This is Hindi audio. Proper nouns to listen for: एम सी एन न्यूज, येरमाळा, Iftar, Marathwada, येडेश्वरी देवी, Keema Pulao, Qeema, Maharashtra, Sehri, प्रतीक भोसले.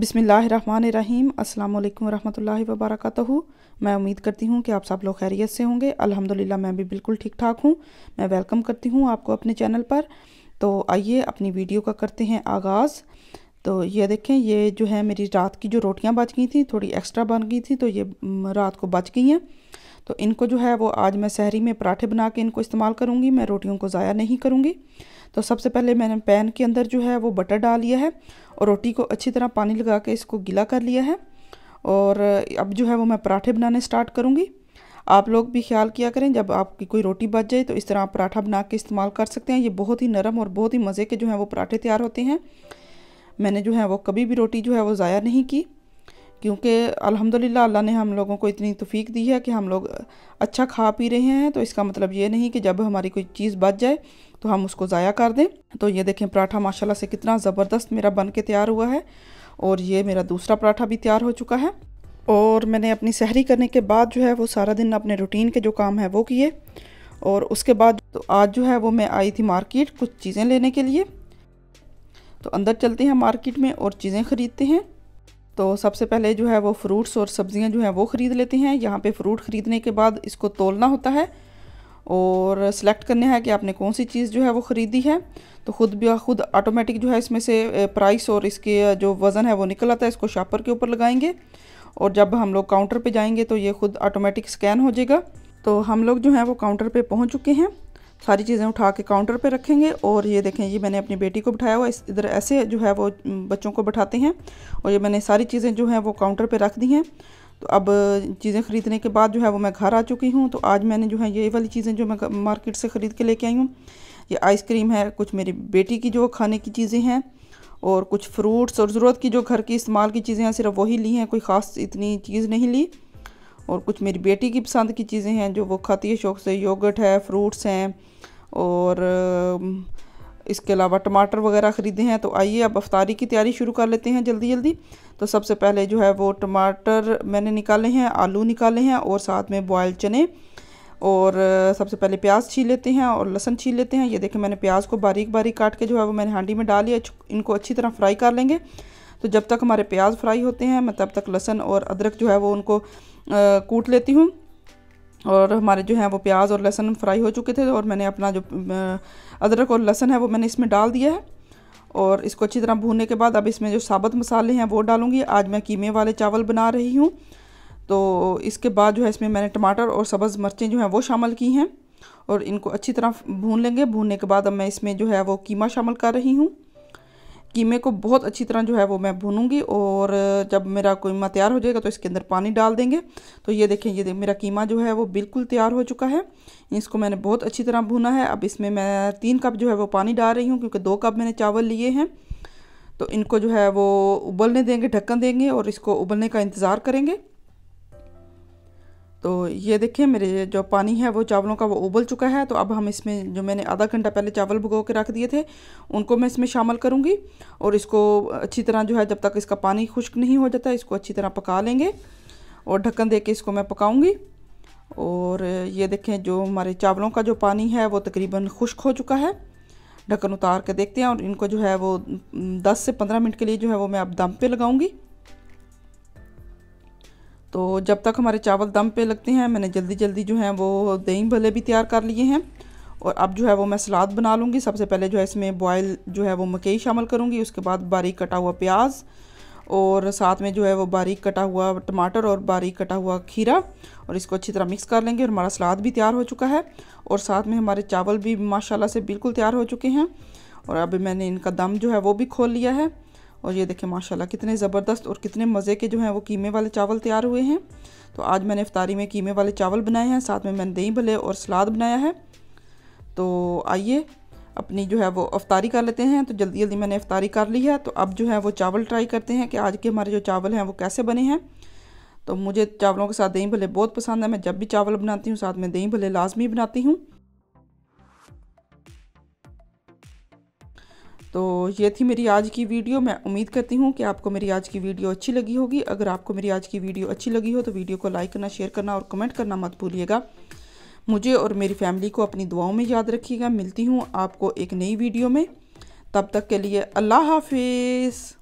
बिस्मिल्लाहिर्रहमानिर्रहीम, अस्सलामुअलैकुम वरहमतुल्लाहि वबरकातुहू। मैं उम्मीद करती हूँ कि आप सब लोग खैरियत से होंगे। अल्हम्दुलिल्लाह मैं भी बिल्कुल ठीक ठाक हूँ। मैं वेलकम करती हूँ आपको अपने चैनल पर। तो आइए अपनी वीडियो का करते हैं आगाज़। तो ये देखें, ये जो है मेरी रात की जो रोटियाँ बच गई थी, थोड़ी एक्स्ट्रा बन गई थी, तो ये रात को बच गई हैं। तो इनको जो है वो आज मैं सहरी में पराठे बना के इनको इस्तेमाल करूँगी। मैं रोटियों को ज़ाया नहीं करूँगी। तो सबसे पहले मैंने पैन के अंदर जो है वो बटर डाल लिया है और रोटी को अच्छी तरह पानी लगा के इसको गीला कर लिया है। और अब जो है वो मैं पराठे बनाने स्टार्ट करूँगी। आप लोग भी ख्याल किया करें, जब आपकी कोई रोटी बच जाए तो इस तरह आप पराठा बना के इस्तेमाल कर सकते हैं। ये बहुत ही नरम और बहुत ही मज़े के जो है वो पराठे तैयार होते हैं। मैंने जो है वो कभी भी रोटी जो है वो ज़ाया नहीं की, क्योंकि अल्हम्दुलिल्लाह अल्लाह ने हम लोगों को इतनी तौफीक दी है कि हम लोग अच्छा खा पी रहे हैं। तो इसका मतलब ये नहीं कि जब हमारी कोई चीज़ बच जाए तो हम उसको ज़ाया कर दें। तो ये देखें, पराठा माशाल्लाह से कितना ज़बरदस्त मेरा बन के तैयार हुआ है। और ये मेरा दूसरा पराठा भी तैयार हो चुका है। और मैंने अपनी सहरी करने के बाद जो है वो सारा दिन अपने रूटीन के जो काम है वो किए। और उसके बाद तो आज जो है वो मैं आई थी मार्केट कुछ चीज़ें लेने के लिए। तो अंदर चलते हैं मार्केट में और चीज़ें ख़रीदते हैं। तो सबसे पहले जो है वो फ्रूट्स और सब्जियां जो हैं वो ख़रीद लेते हैं। यहाँ पे फ्रूट ख़रीदने के बाद इसको तोलना होता है और सिलेक्ट करना है कि आपने कौन सी चीज़ जो है वो ख़रीदी है। तो ख़ुद भी खुद ऑटोमेटिक जो है इसमें से प्राइस और इसके जो वज़न है वो निकल आता है। इसको शॉपर के ऊपर लगाएंगे और जब हम लोग काउंटर पर जाएंगे तो ये ख़ुद ऑटोमेटिक स्कैन हो जाएगा। तो हम लोग जो है वो काउंटर पर पहुँच चुके हैं। सारी चीज़ें उठा के काउंटर पे रखेंगे। और ये देखें, ये मैंने अपनी बेटी को बिठाया हुआ है। इधर ऐसे जो है वो बच्चों को बिठाते हैं। और ये मैंने सारी चीज़ें जो हैं वो काउंटर पे रख दी हैं। तो अब चीज़ें ख़रीदने के बाद जो है वो मैं घर आ चुकी हूँ। तो आज मैंने जो है ये वाली चीज़ें जो मैं मार्केट से ख़रीद के लेके आई हूँ, ये आइसक्रीम है, कुछ मेरी बेटी की जो खाने की चीज़ें हैं और कुछ फ्रूट्स और ज़रूरत की जो घर की इस्तेमाल की चीज़ें हैं सिर्फ वही ली हैं। कोई ख़ास इतनी चीज़ नहीं ली। और कुछ मेरी बेटी की पसंद की चीज़ें हैं जो वो खाती है शौक़ से। योगर्ट है, फ्रूट्स हैं और इसके अलावा टमाटर वगैरह ख़रीदे हैं। तो आइए अब इफ्तारी की तैयारी शुरू कर लेते हैं जल्दी जल्दी। तो सबसे पहले जो है वो टमाटर मैंने निकाले हैं, आलू निकाले हैं और साथ में बॉयल चने। और सबसे पहले प्याज छील लेते हैं और लहसुन छील लेते हैं। ये देखें, मैंने प्याज को बारीक बारीक काट के जो है वो मैंने हांडी में डाल लिया। इनको अच्छी तरह फ्राई कर लेंगे। तो जब तक हमारे प्याज फ्राई होते हैं मैं तब तक लहसुन और अदरक जो है वो उनको कूट लेती हूँ। और हमारे जो है वो प्याज और लहसुन फ्राई हो चुके थे और मैंने अपना जो अदरक और लहसुन है वो मैंने इसमें डाल दिया है। और इसको अच्छी तरह भूनने के बाद अब इसमें जो साबुत मसाले हैं वो डालूँगी। आज मैं कीमे वाले चावल बना रही हूँ। तो इसके बाद जो है इसमें मैंने टमाटर और सब्ज़ मिर्चें जो हैं वो शामिल की हैं और इनको अच्छी तरह भून लेंगे। भूनने के बाद अब मैं इसमें जो है वो कीमा शामिल कर रही हूँ। कीमे को बहुत अच्छी तरह जो है वो मैं भूनूंगी। और जब मेरा कीमा तैयार हो जाएगा तो इसके अंदर पानी डाल देंगे। तो ये देखें, ये मेरा कीमा जो है वो बिल्कुल तैयार हो चुका है। इसको मैंने बहुत अच्छी तरह भुना है। अब इसमें मैं 3 कप जो है वो पानी डाल रही हूँ, क्योंकि 2 कप मैंने चावल लिए हैं। तो इनको जो है वो उबलने देंगे, ढक्कन देंगे और इसको उबलने का इंतज़ार करेंगे। तो ये देखें, मेरे जो पानी है वो चावलों का वो उबल चुका है। तो अब हम इसमें जो मैंने आधा घंटा पहले चावल भिगो के रख दिए थे उनको मैं इसमें शामिल करूँगी। और इसको अच्छी तरह जो है जब तक इसका पानी खुश्क नहीं हो जाता इसको अच्छी तरह पका लेंगे और ढक्कन दे के इसको मैं पकाऊँगी। और ये देखें, जो हमारे चावलों का जो पानी है वो तकरीबन खुश्क हो चुका है। ढक्कन उतार के देखते हैं और इनको जो है वो 10 से 15 मिनट के लिए जो है वो मैं अब दम पे लगाऊँगी। तो जब तक हमारे चावल दम पे लगते हैं मैंने जल्दी जल्दी जो है वो दही भल्ले भी तैयार कर लिए हैं। और अब जो है वो मैं सलाद बना लूँगी। सबसे पहले जो है इसमें बॉयल जो है वो मकई शामिल करूँगी, उसके बाद बारीक कटा हुआ प्याज और साथ में जो है वो बारीक कटा हुआ टमाटर और बारीक कटा हुआ खीरा। और इसको अच्छी तरह मिक्स कर लेंगे और हमारा सलाद भी तैयार हो चुका है। और साथ में हमारे चावल भी माशाल्लाह से बिल्कुल तैयार हो चुके हैं। और अब मैंने इनका दम जो है वो भी खोल लिया है। और ये देखें माशाल्लाह कितने ज़बरदस्त और कितने मज़े के जो हैं वो कीमे वाले चावल तैयार हुए हैं। तो आज मैंने इफ्तारी में कीमे वाले चावल बनाए हैं, साथ में मैंने दही भल्ले और सलाद बनाया है। तो आइए अपनी जो है वो इफ्तारी कर लेते हैं। तो जल्दी जल्दी मैंने इफ्तारी कर ली है। तो अब जो है वो चावल ट्राई करते हैं कि आज के हमारे जो चावल हैं वो कैसे बने हैं। तो मुझे चावलों के साथ दही भल्ले बहुत पसंद है। मैं जब भी चावल बनाती हूँ साथ में दही भल्ले लाजमी बनाती हूँ। तो ये थी मेरी आज की वीडियो। मैं उम्मीद करती हूँ कि आपको मेरी आज की वीडियो अच्छी लगी होगी। अगर आपको मेरी आज की वीडियो अच्छी लगी हो तो वीडियो को लाइक करना, शेयर करना और कमेंट करना मत भूलिएगा। मुझे और मेरी फैमिली को अपनी दुआओं में याद रखिएगा। मिलती हूँ आपको एक नई वीडियो में। तब तक के लिए अल्लाह हाफिज़।